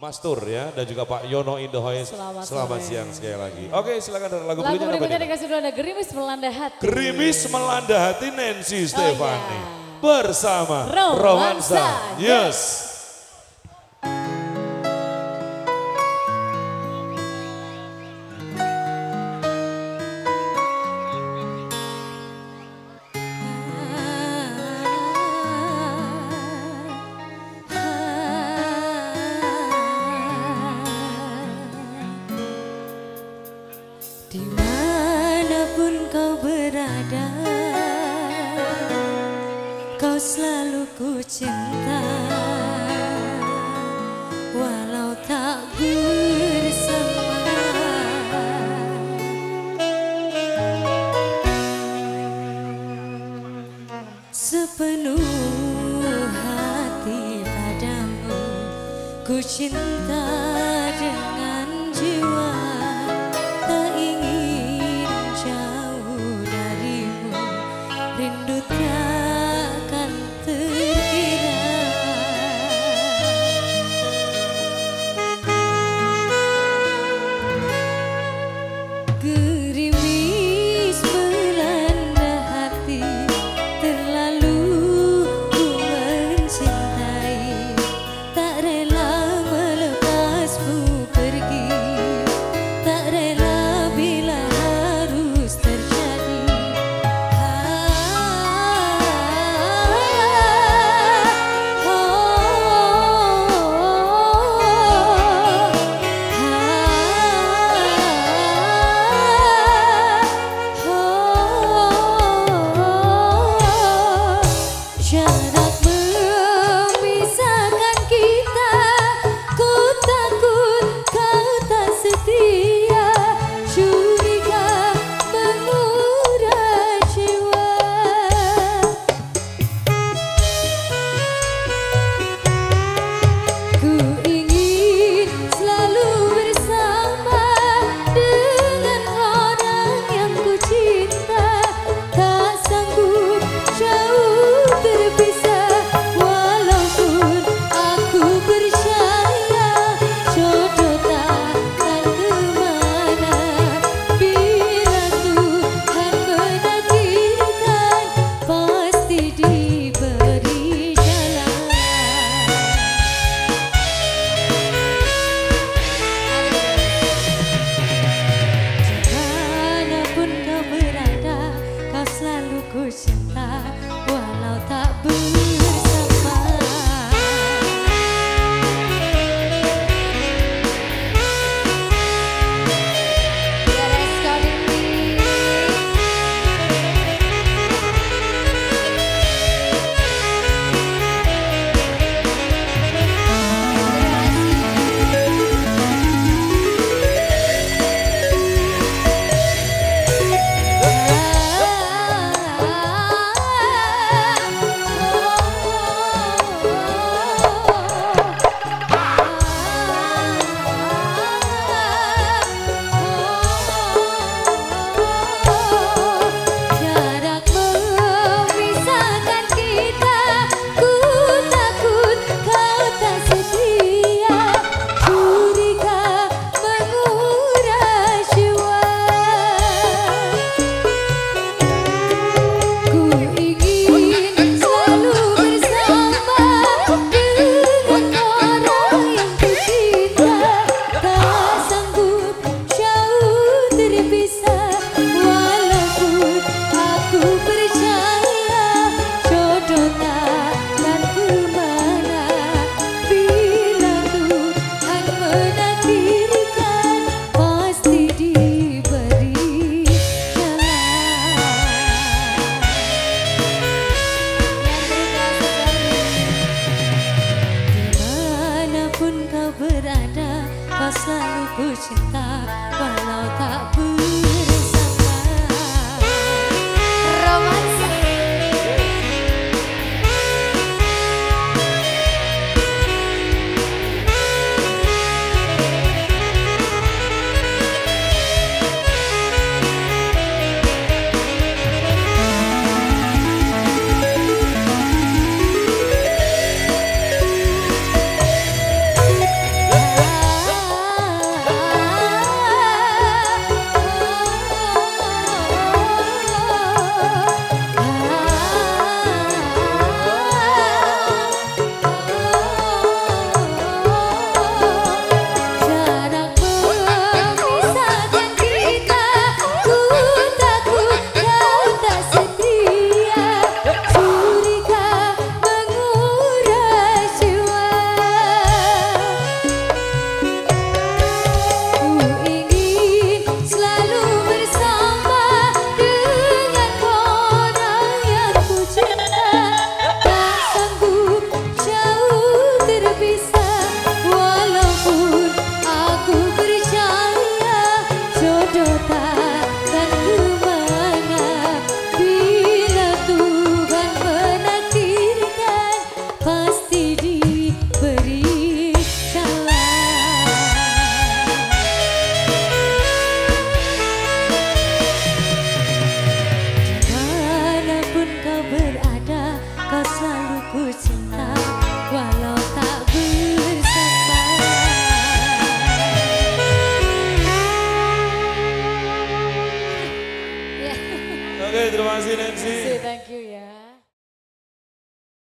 Mas Tur ya, dan juga Pak Yono Indohoye. Selamat siang sekali lagi. Oke, silakan lagu berikutnya. Lagu berikutnya dikasih dulu ada Gerimis Melanda Hati. Gerimis Melanda Hati Nancy Stefani bersama Romansa Yes. Dimanapun kau berada, kau selalu ku cinta, walau tak bersama. Sepenuh hati padamu ku cinta dengan jiwa. Rindu takkan terkira. Gerimis melanda hati, terlalu ku mencintai, tak rela melepasmu pergi, tak rela bila harus terjadi. Selalu ku cinta walau tak bersama. Romansa Oke, terima kasih Nancy. Thank you.